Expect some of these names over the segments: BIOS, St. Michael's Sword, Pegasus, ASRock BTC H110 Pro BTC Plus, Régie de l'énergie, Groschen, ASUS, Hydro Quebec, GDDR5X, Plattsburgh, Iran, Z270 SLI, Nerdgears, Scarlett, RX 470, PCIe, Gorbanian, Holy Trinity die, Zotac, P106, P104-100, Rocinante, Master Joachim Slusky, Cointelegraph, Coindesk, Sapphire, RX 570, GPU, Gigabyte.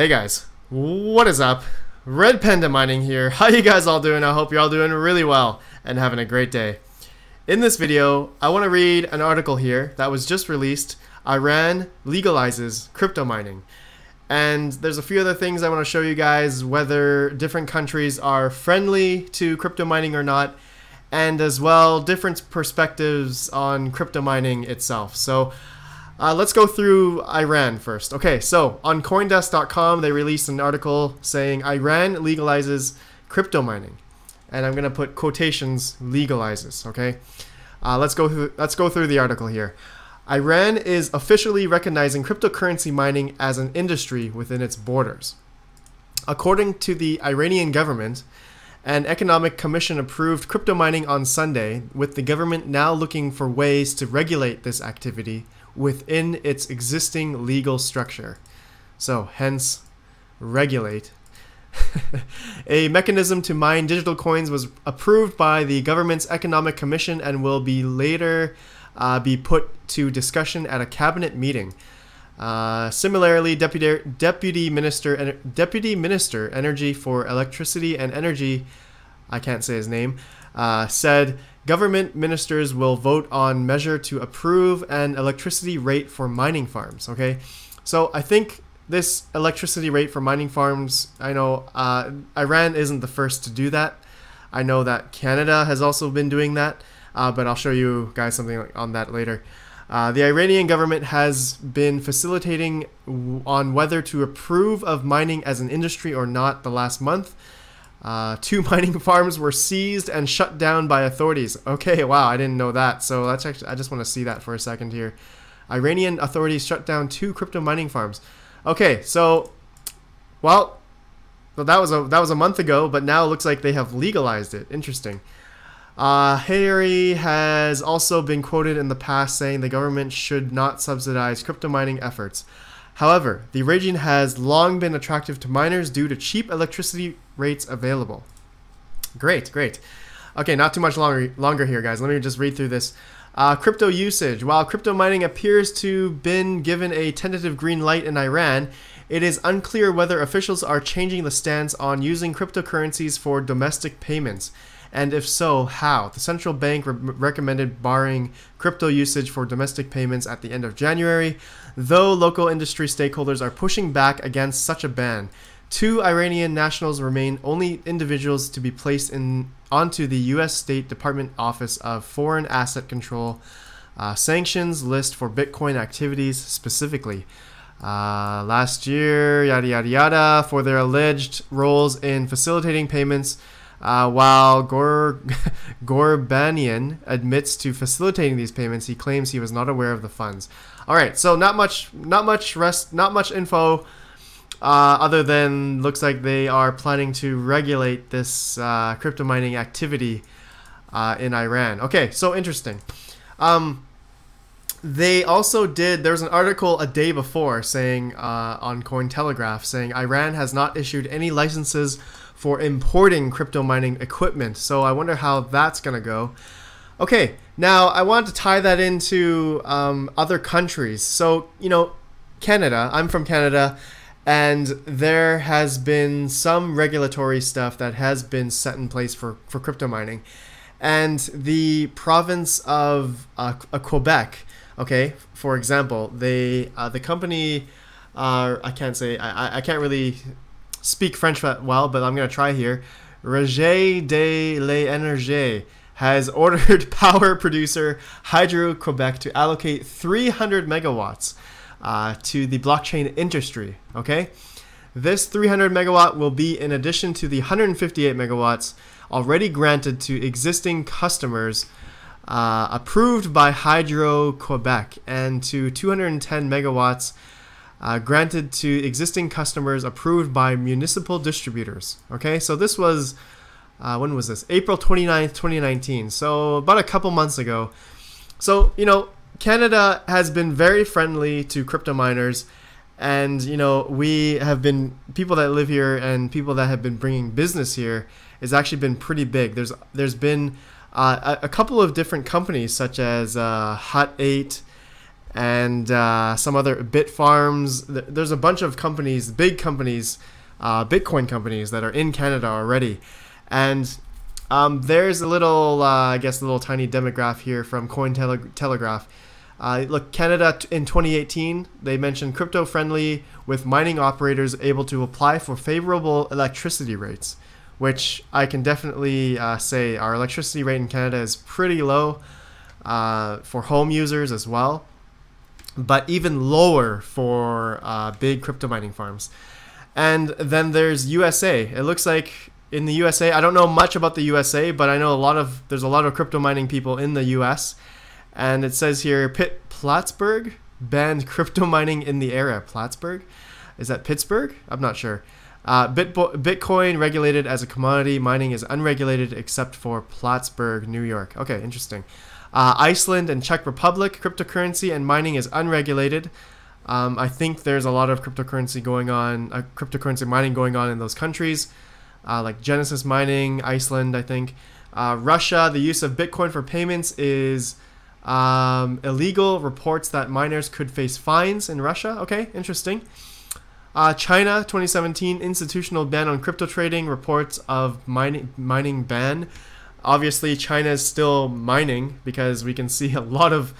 Hey guys, what is up? Red Panda Mining here. How you guys all doing? I hope you're all doing really well and having a great day. In this video, I want to read an article here that was just released. Iran legalizes crypto mining. And there's a few other things I want to show you guys, whether different countries are friendly to crypto mining or not, and as well, different perspectives on crypto mining itself. So let's go through Iran first. Okay, so on Coindesk.com, they released an article saying Iran legalizes crypto mining. And I'm going to put quotations, legalizes, okay? Let's go through the article here. Iran is officially recognizing cryptocurrency mining as an industry within its borders. According to the Iranian government, an economic commission approved crypto mining on Sunday, with the government now looking for ways to regulate this activity within its existing legal structure. So, hence, regulate. A mechanism to mine digital coins was approved by the government's economic commission and will be later be put to discussion at a cabinet meeting. Similarly, Deputy Minister Energy for Electricity and Energy, I can't say his name, said government ministers will vote on measure to approve an electricity rate for mining farms. Okay, so I think this electricity rate for mining farms, I know Iran isn't the first to do that. I know that Canada has also been doing that, but I'll show you guys something on that later. The Iranian government has been facilitating on whether to approve of mining as an industry or not the last month. Two mining farms were seized and shut down by authorities. Okay, wow, I didn't know that. So that's actually, I just want to see that for a second here. Iranian authorities shut down two crypto mining farms. Okay, so, well, that was a month ago, but now it looks like they have legalized it. Interesting. Harry has also been quoted in the past saying the government should not subsidize crypto mining efforts. However, the region has long been attractive to miners due to cheap electricity rates available. Great, great. Okay, not too much longer here, guys. Let me just read through this. Crypto usage. While crypto mining appears to have been given a tentative green light in Iran, it is unclear whether officials are changing the stance on using cryptocurrencies for domestic payments. And if so, how? The central bank recommended barring crypto usage for domestic payments at the end of January, though local industry stakeholders are pushing back against such a ban. Two Iranian nationals remain only individuals to be placed onto the U.S. State Department Office of Foreign Asset Control sanctions list for Bitcoin activities specifically. Last year, yada yada yada, for their alleged roles in facilitating payments. While Gorbanian admits to facilitating these payments, he claims he was not aware of the funds. All right, so not much info, other than looks like they are planning to regulate this crypto mining activity in Iran. Okay, so interesting. They also did, there was an article a day before saying on Cointelegraph saying Iran has not issued any licenses for importing crypto mining equipment. So I wonder how that's gonna go. Okay, now I want to tie that into other countries. So, you know, Canada, I'm from Canada, and there has been some regulatory stuff that has been set in place for crypto mining. And the province of Quebec, okay, for example, they the company, I can't really speak French well, but I'm going to try here. Régie de l'énergie has ordered power producer Hydro Quebec to allocate 300 megawatts to the blockchain industry. Okay, this 300 megawatt will be in addition to the 158 megawatts already granted to existing customers approved by Hydro Quebec, and to 210 megawatts granted to existing customers approved by municipal distributors. Okay, so this was, when was this? April 29th, 2019. So about a couple months ago. So, you know, Canada has been very friendly to crypto miners. And, you know, we have been, people that live here and people that have been bringing business here has actually been pretty big. There's been a couple of different companies such as Hut 8, and some other bit farms. There's a bunch of companies, big companies, Bitcoin companies that are in Canada already. And there's a little, I guess, a little tiny demographic here from Cointelegraph. Look, Canada in 2018, they mentioned crypto-friendly with mining operators able to apply for favorable electricity rates, which I can definitely say our electricity rate in Canada is pretty low for home users as well, but even lower for big crypto mining farms. And then there's USA. It looks like in the USA, I don't know much about the USA, but I know there's a lot of crypto mining people in the US. And it says here, Plattsburgh banned crypto mining in the area. Plattsburgh? Is that Pittsburgh? I'm not sure. Bitcoin regulated as a commodity. Mining is unregulated except for Plattsburgh, New York. Okay, interesting. Iceland and Czech Republic, cryptocurrency and mining is unregulated. I think there's a lot of cryptocurrency going on, cryptocurrency mining going on in those countries, like Genesis Mining, Iceland, I think. Russia, the use of Bitcoin for payments is illegal. Reports that miners could face fines in Russia. Okay, interesting. China, 2017, institutional ban on crypto trading. Reports of mining ban. Obviously, China is still mining because we can see a lot of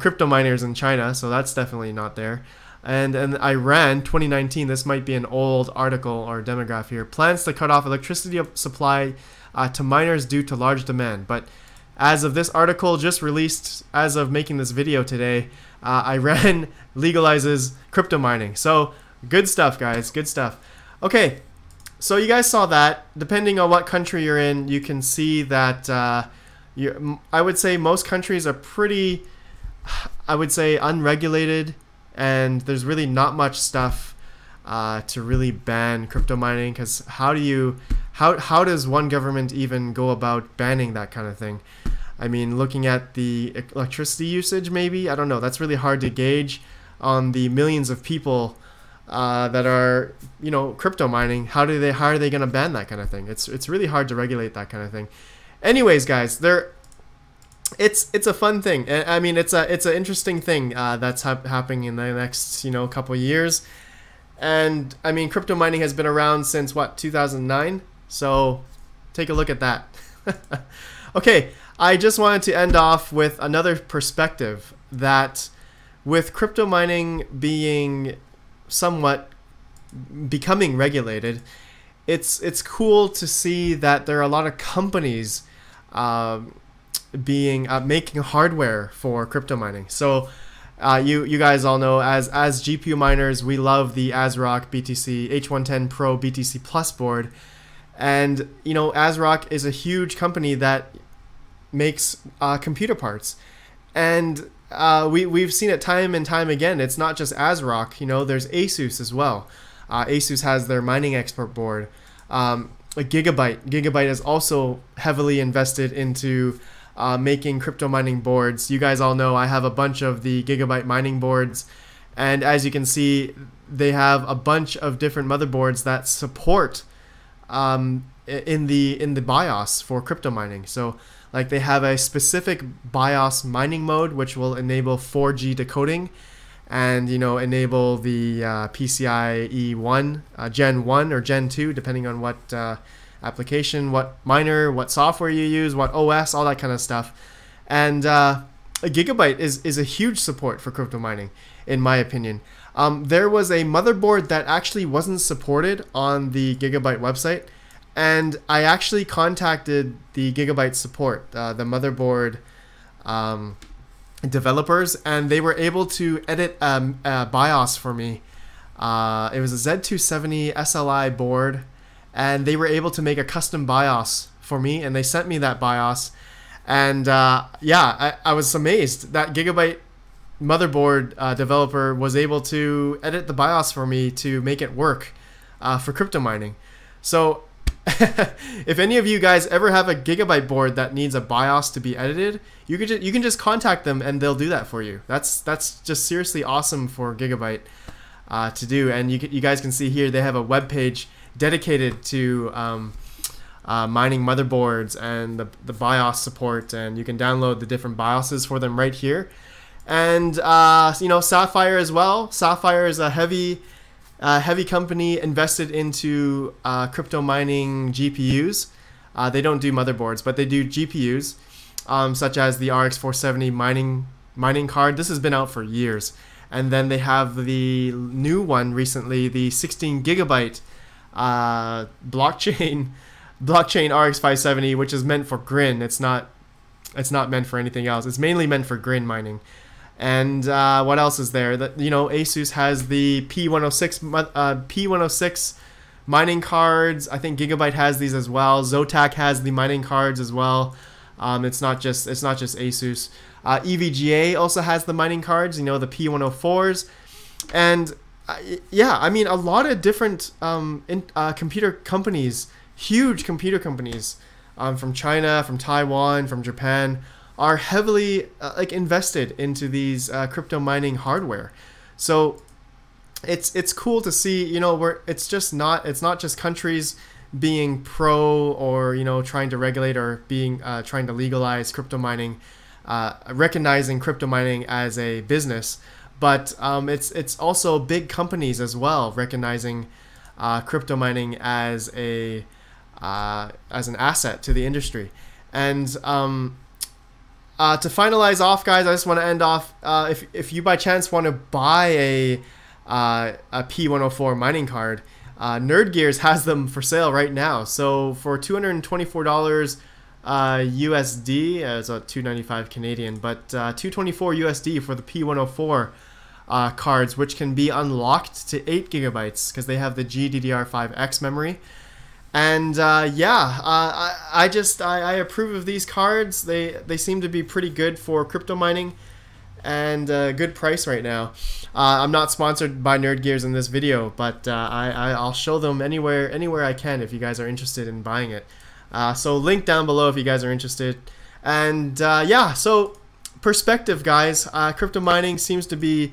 crypto miners in China, so that's definitely not there. And Iran, 2019, this might be an old article or demographic here, plans to cut off electricity supply to miners due to large demand. But as of this article just released, as of making this video today, Iran legalizes crypto mining. So good stuff, guys, good stuff. Okay, so you guys saw that. Depending on what country you're in, you can see that I would say most countries are pretty, I would say, unregulated, and there's really not much stuff to really ban crypto mining, because how does one government even go about banning that kind of thing? I mean, looking at the electricity usage, maybe, I don't know, that's really hard to gauge on the millions of people that are, you know, crypto mining. How are they going to ban that kind of thing? It's really hard to regulate that kind of thing. Anyways, guys, it's a fun thing. I mean, it's an interesting thing that's happening in the next, you know, couple years. And I mean, crypto mining has been around since what, 2009? So take a look at that. Okay, I just wanted to end off with another perspective that with crypto mining being somewhat becoming regulated, it's cool to see that there are a lot of companies making hardware for crypto mining. So you guys all know, as GPU miners, we love the ASRock BTC H110 Pro BTC Plus board. And you know, ASRock is a huge company that makes computer parts, and we've seen it time and time again. It's not just ASRock, you know, there's ASUS as well. ASUS has their mining expert board. Gigabyte is also heavily invested into making crypto mining boards. You guys all know I have a bunch of the Gigabyte mining boards, and as you can see, they have a bunch of different motherboards that support in the BIOS for crypto mining. So like, they have a specific BIOS mining mode which will enable 4G decoding, and you know, enable the PCIe Gen 1 or Gen 2, depending on what application, what miner, what software you use, what OS, all that kind of stuff. And Gigabyte is a huge support for crypto mining, in my opinion. There was a motherboard that actually wasn't supported on the Gigabyte website, and I actually contacted the Gigabyte support, the motherboard developers, and they were able to edit a BIOS for me. It was a Z270 SLI board, and they were able to make a custom BIOS for me, and they sent me that BIOS. And yeah, I was amazed that Gigabyte motherboard developer was able to edit the BIOS for me to make it work for crypto mining. So if any of you guys ever have a Gigabyte board that needs a BIOS to be edited, you can just contact them and they'll do that for you. That's just seriously awesome for Gigabyte to do. And you guys can see here, they have a web page dedicated to mining motherboards and the BIOS support, and you can download the different BIOSes for them right here. And you know, Sapphire as well. Sapphire is a heavy company invested into crypto mining GPUs. They don't do motherboards, but they do GPUs, such as the RX 470 mining card. This has been out for years. And then they have the new one recently, the 16 GB blockchain RX 570, which is meant for Grin. It's not meant for anything else. It's mainly meant for Grin mining. And what else is there? That, you know, ASUS has the P106 mining cards. I think Gigabyte has these as well. Zotac has the mining cards as well. It's not just ASUS. EVGA also has the mining cards, you know, the P104s. And yeah, I mean, a lot of different computer companies, huge computer companies from China, from Taiwan, from Japan, are heavily invested into these crypto mining hardware. So it's cool to see, you know, where it's not just countries being pro, or, you know, trying to regulate, or being trying to legalize crypto mining, recognizing crypto mining as a business, but it's also big companies as well recognizing crypto mining as a as an asset to the industry. And to finalize off, guys, I just want to end off. If you by chance want to buy a P104 mining card, Nerdgears has them for sale right now. So for $224 USD, it's about 295 Canadian, but 224 USD for the P104 cards, which can be unlocked to 8 GB because they have the GDDR5X memory. And yeah, I approve of these cards. They seem to be pretty good for crypto mining, and good price right now. I'm not sponsored by Nerdgears in this video, but I'll show them anywhere I can if you guys are interested in buying it. So link down below if you guys are interested. And yeah, so perspective, guys. Crypto mining seems to be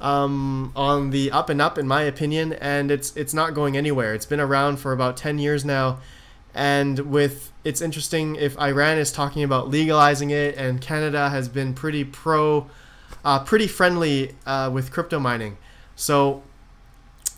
on the up and up, in my opinion, and it's not going anywhere. It's been around for about 10 years now, and it's interesting if Iran is talking about legalizing it, and Canada has been pretty pretty friendly with crypto mining. So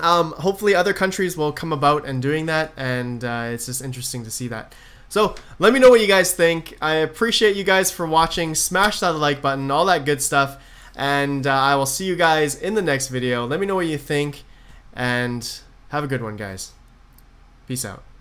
hopefully other countries will come about and doing that, and it's just interesting to see that. So let me know what you guys think. I appreciate you guys for watching. Smash that like button, all that good stuff. And I will see you guys in the next video. Let me know what you think, and have a good one, guys. Peace out.